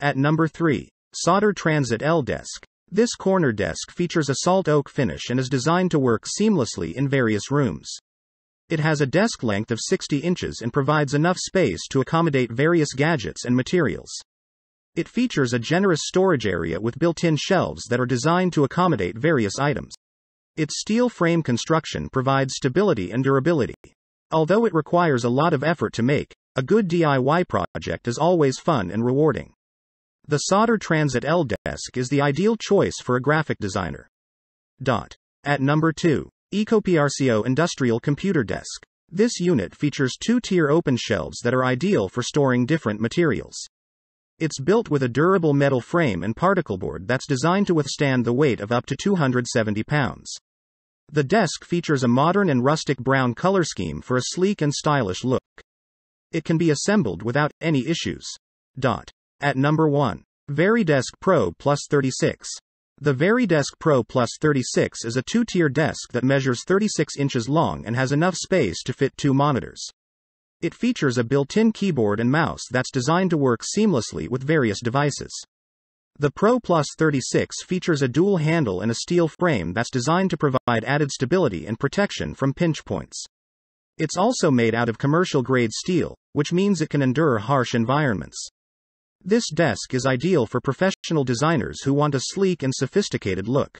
At number 3, Sauder Transit L Desk. This corner desk features a salt oak finish and is designed to work seamlessly in various rooms. It has a desk length of 60 inches and provides enough space to accommodate various gadgets and materials. It features a generous storage area with built-in shelves that are designed to accommodate various items. Its steel frame construction provides stability and durability. Although it requires a lot of effort to make, a good DIY project is always fun and rewarding. The Sauder Transit L Desk is the ideal choice for a graphic designer. At number 2, Ecoprsio Industrial Computer Desk. This unit features two-tier open shelves that are ideal for storing different materials. It's built with a durable metal frame and particleboard that's designed to withstand the weight of up to 270 pounds. The desk features a modern and rustic brown color scheme for a sleek and stylish look. It can be assembled without any issues. At number 1, VariDesk Pro Plus 36. The VariDesk Pro Plus 36 is a two-tier desk that measures 36 inches long and has enough space to fit two monitors. It features a built-in keyboard and mouse that's designed to work seamlessly with various devices. The Pro Plus 36 features a dual handle and a steel frame that's designed to provide added stability and protection from pinch points. It's also made out of commercial-grade steel, which means it can endure harsh environments. This desk is ideal for professional designers who want a sleek and sophisticated look.